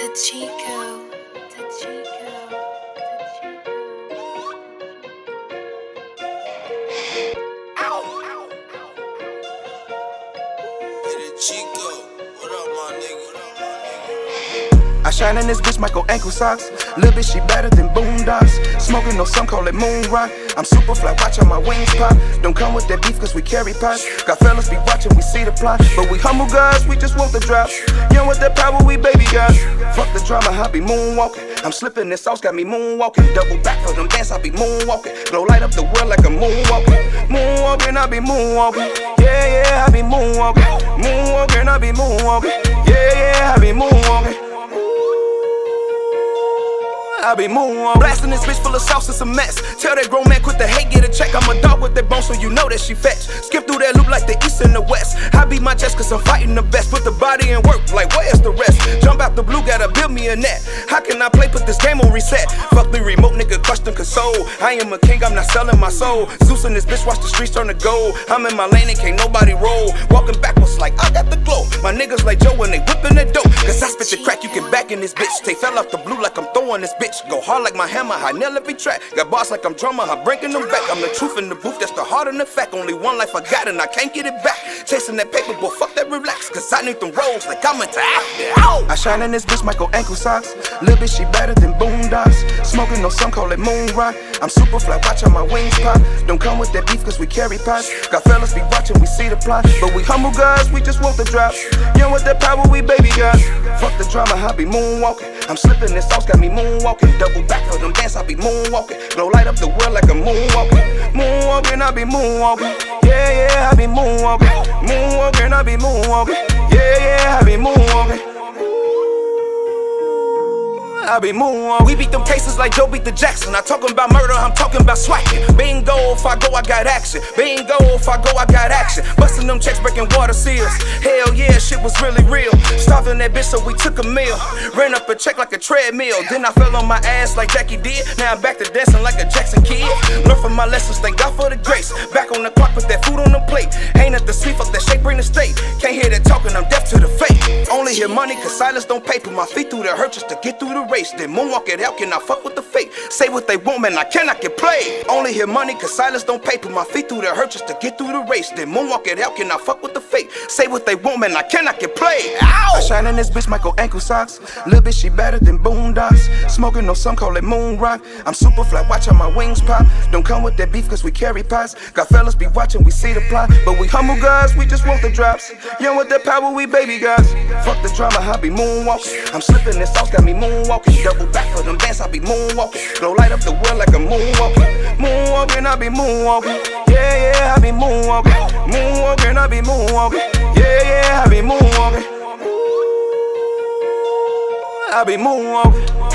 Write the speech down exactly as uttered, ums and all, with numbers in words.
Tachiko, Tachiko. I shine in this bitch, Michael ankle socks. Lil' bitch, she better than boondocks. Smoking on some, call it moon rock. I'm super fly, watch out my wings pop. Don't come with that beef, cause we carry pots. Got fellas be watching, we see the plot. But we humble guys, we just want the drop. Young with that power, we baby guys. Fuck the drama, I be moonwalking. I'm slipping this sauce, got me moonwalking. Double back for them dance, I be moonwalking. Blow light up the world like a moonwalking. Moonwalking, I be moonwalking. Yeah, yeah, I be moonwalking. Moonwalking, I be moonwalking. Yeah, yeah, I be moonwalking. I be moonwalking. Blasting this bitch full of sauce, it's a mess. Tell that grown man, quit the hate, get a check. I'm a dog with that bone, so you know that she fetch. Skip through that loop like the east and the west. I beat my chest cause I'm fighting the best. Put the body in work, like where's the rest? Jump out the blue, gotta build me a net. How can I play, put this game on reset? Fuck the remote, nigga, crush them console. I am a king, I'm not selling my soul. Zeus in this bitch, watch the streets turn to gold. I'm in my lane and can't nobody roll. Walking backwards like I got the glow. My niggas like Joe and they whipping the dope. Cause I spit the crack, you can back in this bitch. They fell off the blue like I'm throwing this bitch. Go hard like my hammer, I nail every track. Got boss like I'm drummer, I'm breaking them back. I'm the truth in the booth, that's the heart and the fact. Only one life I got and I can't get it back. Chasing that paper, but fuck that relax. Cause I need them rolls like I'm into acting. I shine in this bitch, Michael ankle socks. Lil' bitch, she better than boondocks. Smoking on some, call it moon rock. I'm super fly, watch out my wings pop. Don't come with that beef cause we carry pots. Got fellas be watching, we see the plot. But we humble guys, we just want the drop. Young with that power, we baby guys. Fuck the drama, I be moonwalking. I'm slipping this sauce, got me moonwalking. Double back for them dance, I be moonwalking. Blow light up the world like a moonwalking. Moonwalking, I be moonwalking. Yeah, yeah, I be moonwalking. Moonwalking, I be moonwalking. Yeah, yeah, I be moonwalking. I be moonwalking. We beat them cases like Joe beat the Jackson. I talking about murder, I'm talking about swacking. Bingo, if I go, I got action. Bingo, if I go, I got action. Busting them checks, breaking water seals. Hell yeah, shit was really real. Starving that bitch, so we took a meal. Ran up a check like a treadmill. Then I fell on my ass like Jackie did. Now I'm back to dancing like a Jackson kid. Learn from my lessons, thank God for the grace. Back on the clock, put that food on the plate. Ain't at the sleep, fuck that shake, bring the steak. Can't hear that talking, I'm deaf to the fake. Only hear money, cause silence don't pay. Put my feet through the hurt just to get through the race. Then moonwalk it out, can I fuck with the fate? Say what they want, man, I cannot get played. Only hear money, cause silence don't pay. Put my feet through the hurt just to get through the race. Then moonwalk it out, can I fuck with the fate? Say what they want, man, I cannot get played. Ow! I shine in this bitch, Michael ankle socks. Lil' bitch, she better than boondocks. Smoking on some, call it moon rock. I'm super fly, watch out my wings pop. Don't come with that beef, cause we carry pots. Got fellas be watching, we see the plot. But we humble guys, we just want the drops. Young with that power, we baby guys. Fuck the drama, I be moonwalking. I'm slipping this sauce, got me moonwalking. Double back for them dance, I be moonwalking. Blow light up the world like a moonwalking. Moonwalking, I be moonwalking. Yeah, yeah, I be moonwalking. Moonwalking, I be moonwalking. Yeah, yeah, I be moonwalking. I be moonwalking.